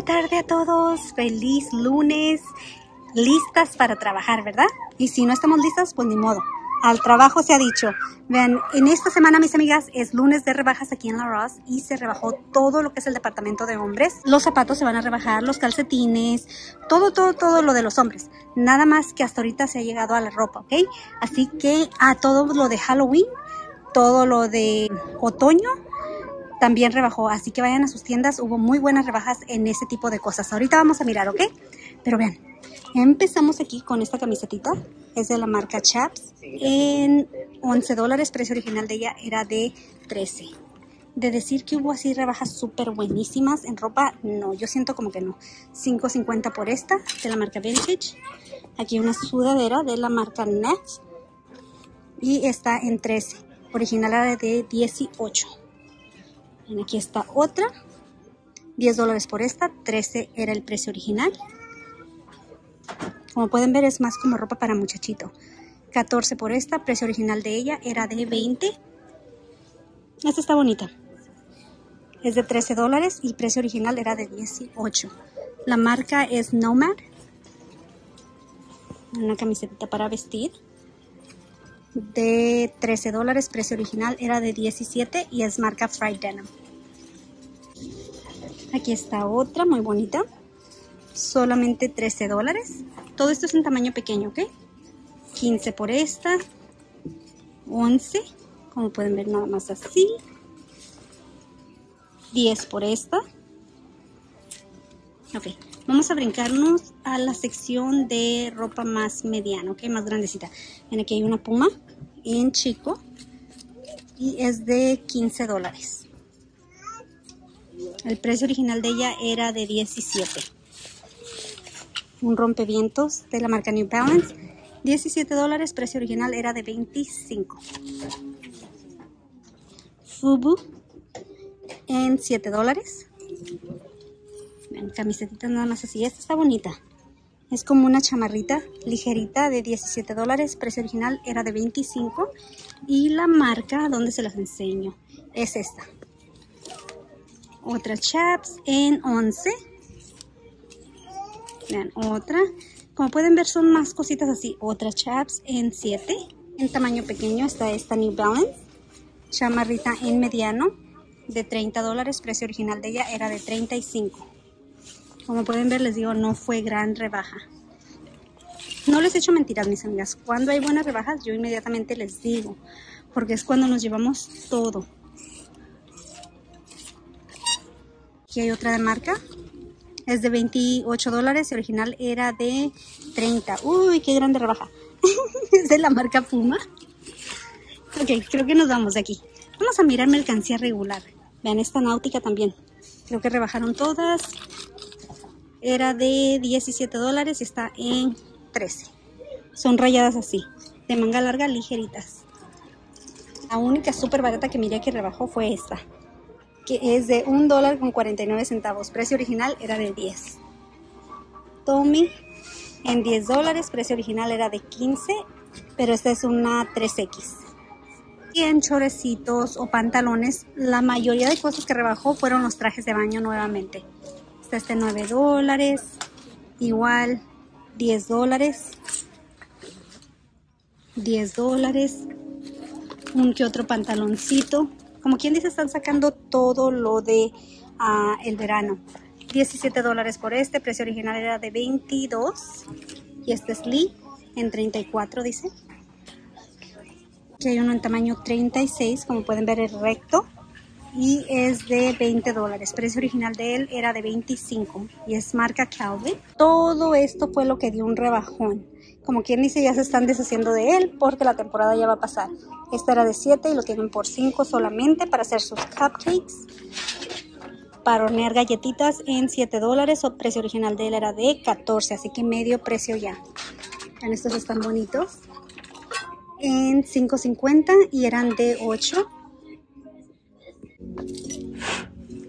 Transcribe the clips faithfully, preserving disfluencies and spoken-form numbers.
buena tarde a todos, feliz lunes, listas para trabajar, ¿verdad? Y si no estamos listas, pues ni modo, al trabajo se ha dicho. Vean, en esta semana, mis amigas, es lunes de rebajas aquí en la Ross y se rebajó todo lo que es el departamento de hombres. Los zapatos se van a rebajar, los calcetines, todo, todo, todo lo de los hombres. Nada más que hasta ahorita se ha llegado a la ropa, ¿ok? Así que a todo lo de Halloween, todo lo de otoño, también rebajó, así que vayan a sus tiendas. Hubo muy buenas rebajas en ese tipo de cosas. Ahorita vamos a mirar, ¿ok? Pero vean, empezamos aquí con esta camisetita. Es de la marca Chaps. En once dólares, precio original de ella era de trece. De decir que hubo así rebajas súper buenísimas en ropa, no, yo siento como que no. cinco cincuenta por esta, de la marca Vintage. Aquí una sudadera de la marca Nex. Y está en trece. Original era de dieciocho. Aquí está otra, diez dólares por esta, trece era el precio original. Como pueden ver, es más como ropa para muchachito. catorce por esta, precio original de ella era de veinte. Esta está bonita. Es de trece dólares y precio original era de dieciocho. La marca es Nomad. Una camiseta para vestir. De trece dólares, precio original era de diecisiete y es marca Fried Denim. Aquí está otra muy bonita, solamente trece dólares. Todo esto es en tamaño pequeño, ¿ok? quince por esta, once, como pueden ver nada más así. diez por esta. Ok, vamos a brincarnos a la sección de ropa más mediana, ¿ok? Más grandecita. Miren, aquí hay una Puma en chico y es de quince dólares. El precio original de ella era de diecisiete. Un rompevientos de la marca New Balance, diecisiete dólares, precio original era de veinticinco. FUBU en siete dólares. Vean, camiseta nada más así. Esta está bonita. Es como una chamarrita ligerita de diecisiete dólares. Precio original era de veinticinco. Y la marca, donde se las enseño, es esta. Otra Chaps en once. Vean, otra. Como pueden ver, son más cositas así. Otra Chaps en siete. En tamaño pequeño está esta New Balance. Chamarrita en mediano de treinta dólares. Precio original de ella era de treinta y cinco. Como pueden ver, les digo, no fue gran rebaja. No les echo mentiras, mis amigas. Cuando hay buenas rebajas, yo inmediatamente les digo. Porque es cuando nos llevamos todo. Aquí hay otra de marca. Es de veintiocho dólares. El original era de treinta. Uy, qué grande rebaja. Es de la marca Puma. Ok, creo que nos vamos de aquí. Vamos a mirar mercancía regular. Vean, esta Náutica también. Creo que rebajaron todas. Era de diecisiete dólares y está en trece. Son rayadas así, de manga larga, ligeritas. La única súper barata que miré que rebajó fue esta, que es de un dólar con cuarenta y nueve centavos. Precio original era de diez. Tommy en diez dólares. Precio original era de quince, pero esta es una tres equis. Y en chorecitos o pantalones, la mayoría de cosas que rebajó fueron los trajes de baño nuevamente. Este nueve dólares, igual diez dólares, diez dólares, un que otro pantaloncito. Como quien dice, están sacando todo lo de uh, el verano. diecisiete dólares por este, precio original era de veintidós. Y este es Lee en treinta y cuatro, dice. Aquí hay uno en tamaño treinta y seis, como pueden ver es recto. Y es de veinte dólares. Precio original de él era de veinticinco. Y es marca Calvin. Todo esto fue lo que dio un rebajón. Como quien dice, ya se están deshaciendo de él porque la temporada ya va a pasar. Esta era de siete y lo tienen por cinco solamente para hacer sus cupcakes. Para hornear galletitas en siete dólares. O precio original de él era de catorce. Así que medio precio ya. Vean, estos están bonitos. En cinco cincuenta y eran de ocho.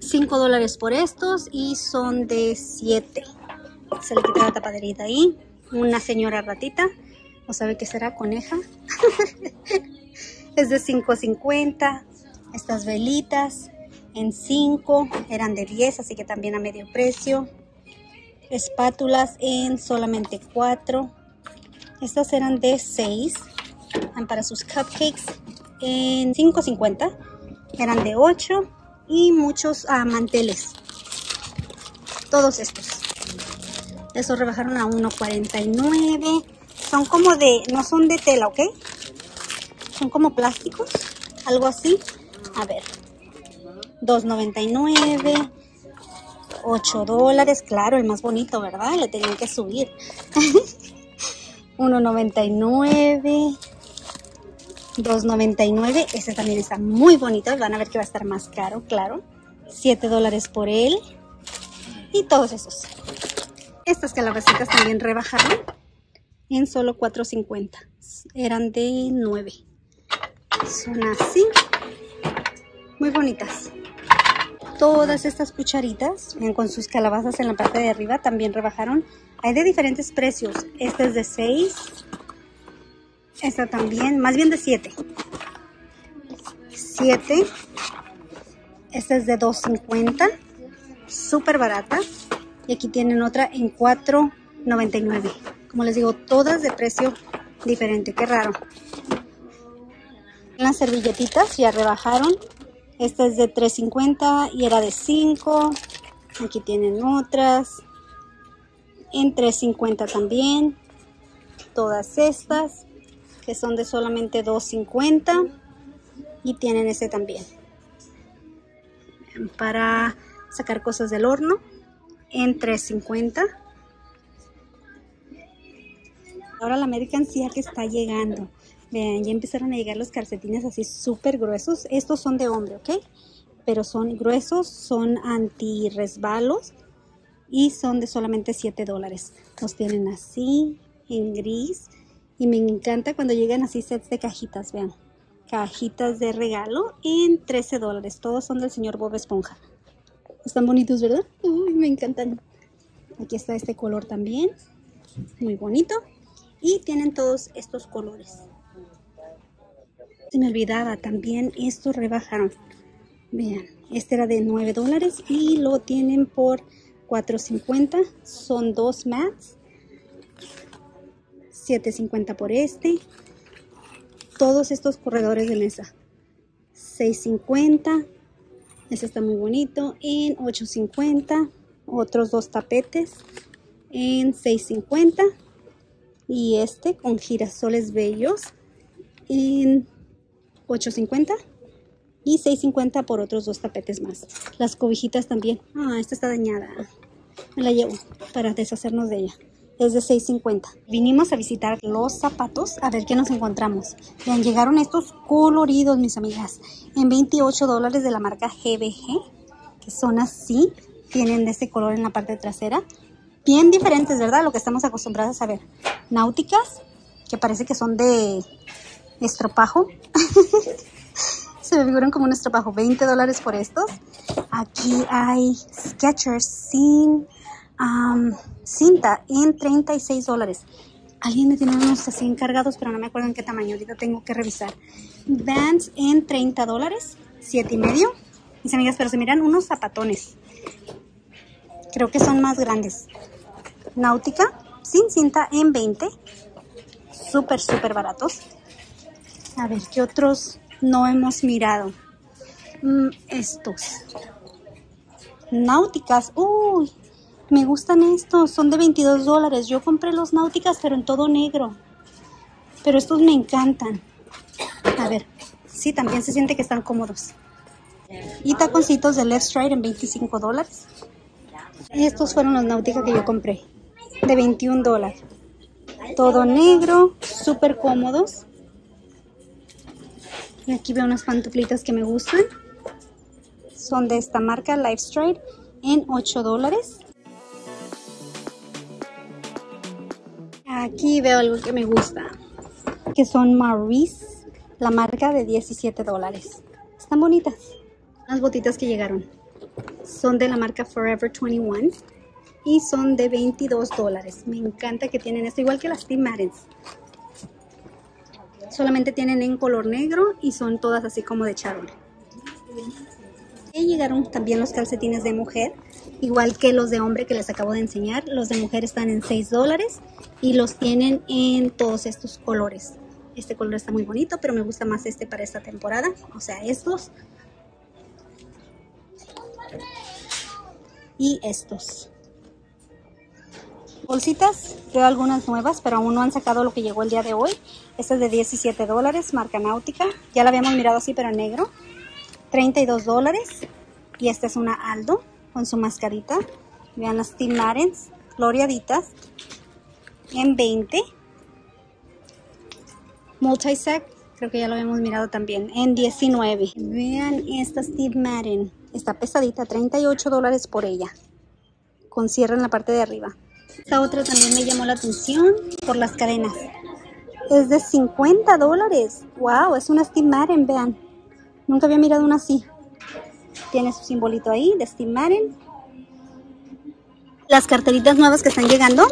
cinco dólares por estos y son de siete. Se le quita la tapaderita ahí. Una señora ratita. ¿O sabe qué será? Coneja. Es de cinco cincuenta. Estas velitas en cinco, eran de diez, así que también a medio precio. Espátulas en solamente cuatro. Estas eran de seis. Para sus cupcakes en cinco cincuenta. Eran de ocho. Y muchos ah, manteles. Todos estos. Esos rebajaron a uno cuarenta y nueve. Son como de... No son de tela, ¿ok? Son como plásticos. Algo así. A ver. dos noventa y nueve. ocho dólares. Claro, el más bonito, ¿verdad? Le tenían que subir. uno noventa y nueve. dos noventa y nueve. Este también está muy bonito. Van a ver que va a estar más caro, claro. siete dólares por él. Y todos esos. Estas calabacitas también rebajaron en solo cuatro cincuenta. Eran de nueve. Son así. Muy bonitas. Todas estas cucharitas, miren, con sus calabazas en la parte de arriba, también rebajaron. Hay de diferentes precios. Esta es de seis. Esta también, más bien de siete. siete. Esta es de dos cincuenta. Súper barata. Y aquí tienen otra en cuatro noventa y nueve. Como les digo, todas de precio diferente. Qué raro. Las servilletitas ya rebajaron. Esta es de tres cincuenta y era de cinco. Aquí tienen otras. En tres cincuenta también. Todas estas, que son de solamente dos cincuenta. Y tienen este también. Para sacar cosas del horno. En tres cincuenta. Ahora la mercancía que está llegando. Vean, ya empezaron a llegar los calcetines así súper gruesos. Estos son de hombre, ¿ok? Pero son gruesos, son antirresbalos y son de solamente siete dólares. Los tienen así, en gris. Y me encanta cuando llegan así sets de cajitas, vean. Cajitas de regalo en trece dólares. Todos son del señor Bob Esponja. Están bonitos, ¿verdad? Uy, me encantan. Aquí está este color también. Muy bonito. Y tienen todos estos colores. Se me olvidaba, también estos rebajaron. Vean, este era de nueve dólares y lo tienen por cuatro cincuenta. Son dos mats. siete cincuenta por este. Todos estos corredores de mesa. seis cincuenta. Este está muy bonito. En ocho cincuenta. Otros dos tapetes. En seis cincuenta. Y este con girasoles bellos. En ocho cincuenta y seis cincuenta por otros dos tapetes más. Las cobijitas también. Ah, esta está dañada. Me la llevo para deshacernos de ella. Es de seis cincuenta. Vinimos a visitar los zapatos a ver qué nos encontramos. Vean, llegaron estos coloridos, mis amigas. En veintiocho dólares de la marca G B G. Que son así. Tienen de este color en la parte trasera. Bien diferentes, ¿verdad? Lo que estamos acostumbradas a ver. Náuticas, que parece que son de... estropajo. Se me figuran como un estropajo. veinte dólares por estos. Aquí hay Skechers sin um, cinta en treinta y seis dólares. Alguien me tiene unos así encargados, pero no me acuerdo en qué tamaño. Ahorita tengo que revisar. Vans en treinta dólares. siete y medio. Mis amigas, pero se miran unos zapatones. Creo que son más grandes. Náutica sin cinta en veinte. Súper, súper baratos. A ver, ¿qué otros no hemos mirado? Mm, estos. Náuticas. Uy, me gustan estos. Son de veintidós dólares. Yo compré los náuticas, pero en todo negro. Pero estos me encantan. A ver, sí, también se siente que están cómodos. Y taconcitos de Lifestride en veinticinco dólares. Estos fueron los náuticas que yo compré. De veintiún dólares. Todo negro, súper cómodos. Y aquí veo unas pantuflitas que me gustan. Son de esta marca, Lifestride, en ocho dólares. Aquí veo algo que me gusta. Que son Maurice, la marca, de diecisiete dólares. Están bonitas. Las botitas que llegaron. Son de la marca Forever veintiuno. Y son de veintidós dólares. Me encanta que tienen esto, igual que las Steve Madden. Solamente tienen en color negro y son todas así como de charol. Y llegaron también los calcetines de mujer, igual que los de hombre que les acabo de enseñar. Los de mujer están en seis dólares y los tienen en todos estos colores. Este color está muy bonito, pero me gusta más este para esta temporada, o sea, estos. Y estos. Bolsitas, veo algunas nuevas, pero aún no han sacado lo que llegó el día de hoy. Esta es de diecisiete dólares, marca Náutica. Ya la habíamos mirado así, pero en negro. treinta y dos dólares. Y esta es una Aldo, con su mascarita. Vean las Steve Madden, floreaditas. En veinte. Multisec, creo que ya lo habíamos mirado también. En diecinueve. Vean esta Steve Madden. Está pesadita, treinta y ocho dólares por ella. Con cierre en la parte de arriba. Esta otra también me llamó la atención por las cadenas. Es de cincuenta dólares. Wow, es una Steve Madden, vean. Nunca había mirado una así. Tiene su simbolito ahí de Steve Madden. Las carteritas nuevas que están llegando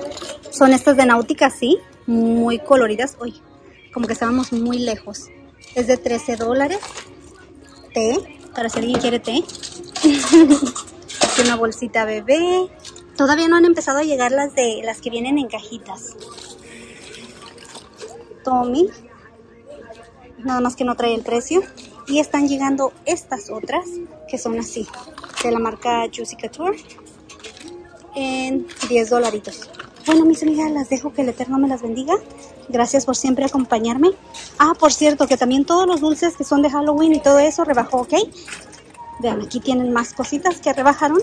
son estas de Náutica, sí. Muy coloridas. Uy, como que estábamos muy lejos. Es de trece dólares. Té, para si alguien quiere té. Una bolsita bebé. Todavía no han empezado a llegar las de las que vienen en cajitas. Tommy. Nada más que no trae el precio. Y están llegando estas otras que son así. De la marca Juicy Couture. En diez dolaritos. Bueno, mis amigas, las dejo. Que el Eterno me las bendiga. Gracias por siempre acompañarme. Ah, por cierto, que también todos los dulces que son de Halloween y todo eso rebajó, ¿ok? Vean, aquí tienen más cositas que rebajaron.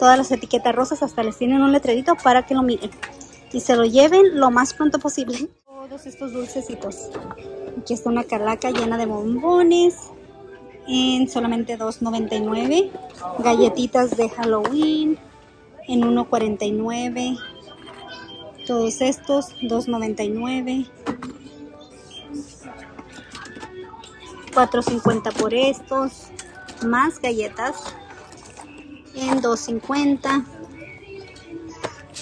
Todas las etiquetas rosas, hasta les tienen un letrerito para que lo miren y se lo lleven lo más pronto posible. Todos estos dulcecitos. Aquí está una calaca llena de bombones en solamente dos noventa y nueve. Galletitas de Halloween en uno cuarenta y nueve. Todos estos dos noventa y nueve. cuatro cincuenta por estos. Más galletas en dos cincuenta.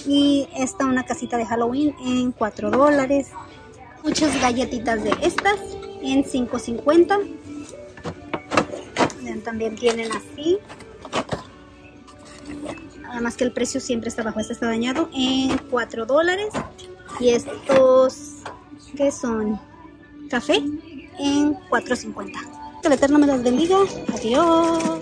Y esta una casita de Halloween en cuatro dólares. Muchas galletitas de estas en cinco cincuenta. Vean, también tienen así. Nada más que el precio siempre está bajo. Este está dañado en cuatro dólares. Y estos que son café en cuatro cincuenta. Que el Eterno me los bendiga. Adiós.